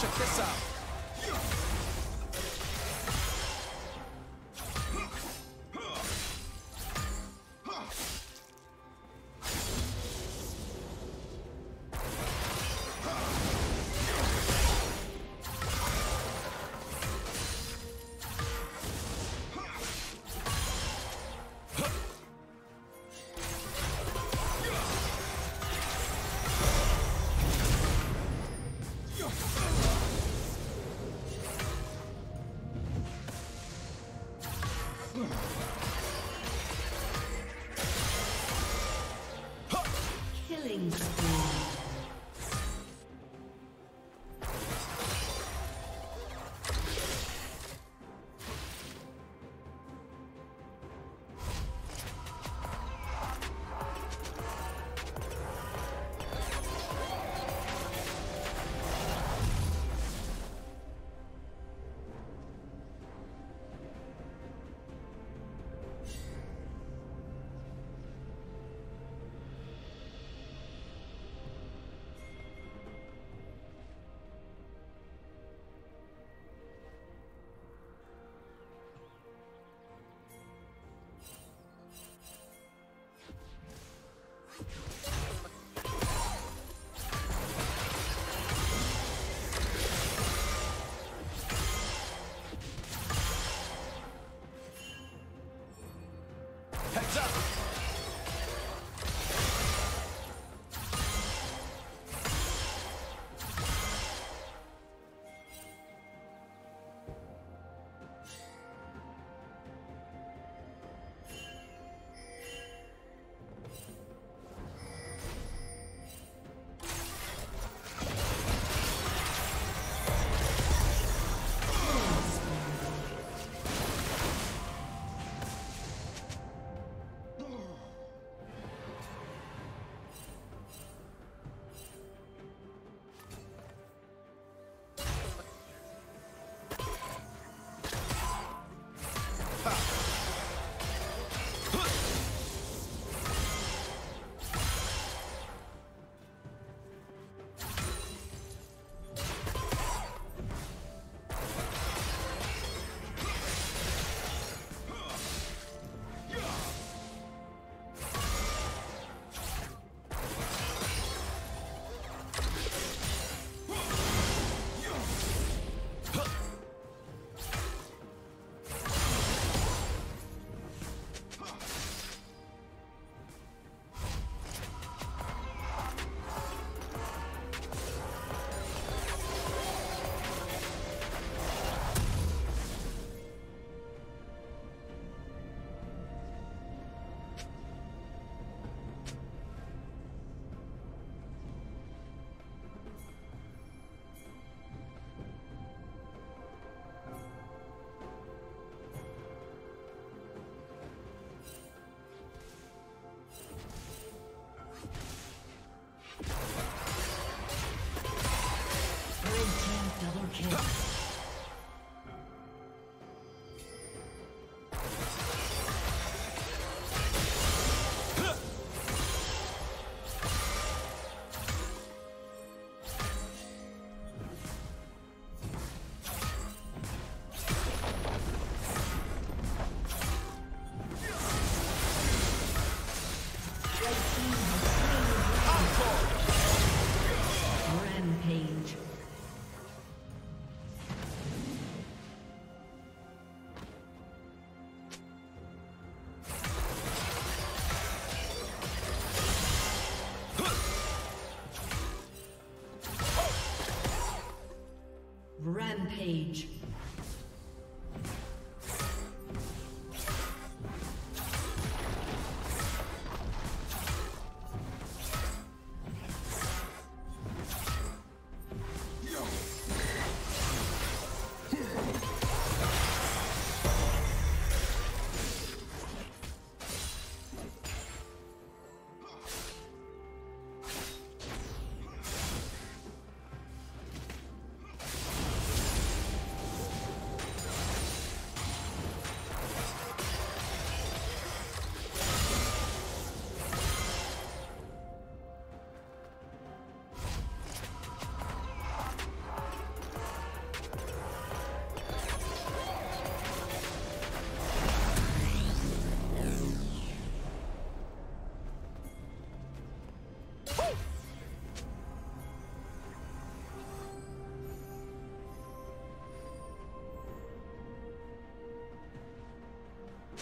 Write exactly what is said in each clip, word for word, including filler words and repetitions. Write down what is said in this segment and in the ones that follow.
Check this out. Rampage.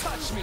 Touch me!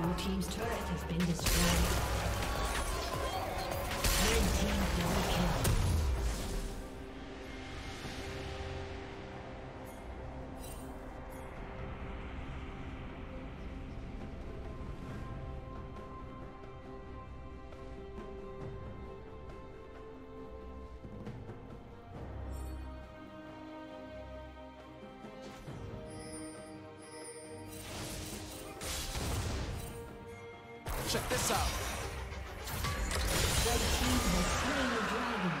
Blue team's turret has been destroyed. Check this out. Red team has slain the dragon.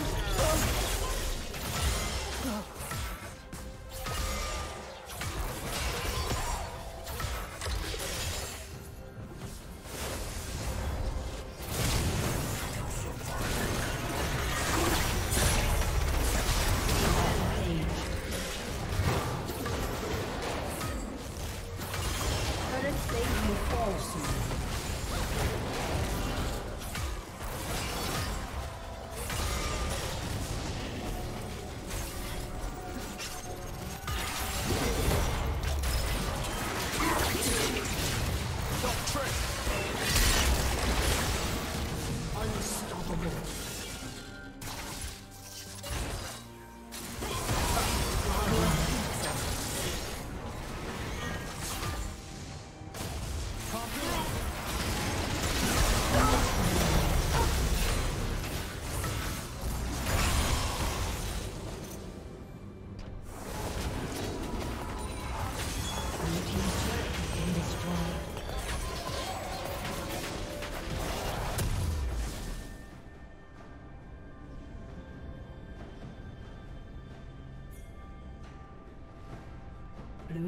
Blue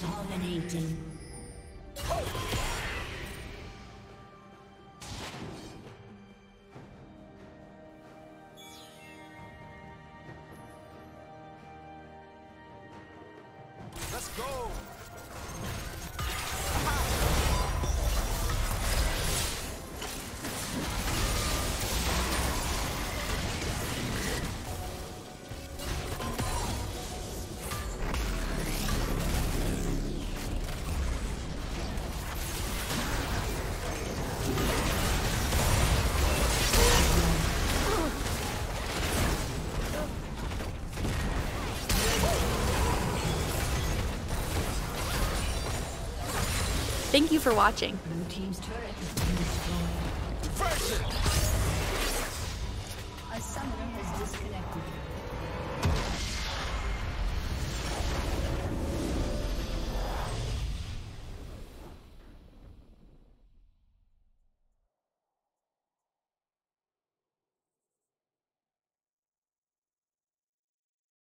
Dominating. Let's go. Thank you for watching. Blue team's turret has been destroyed. A summoner has disconnected.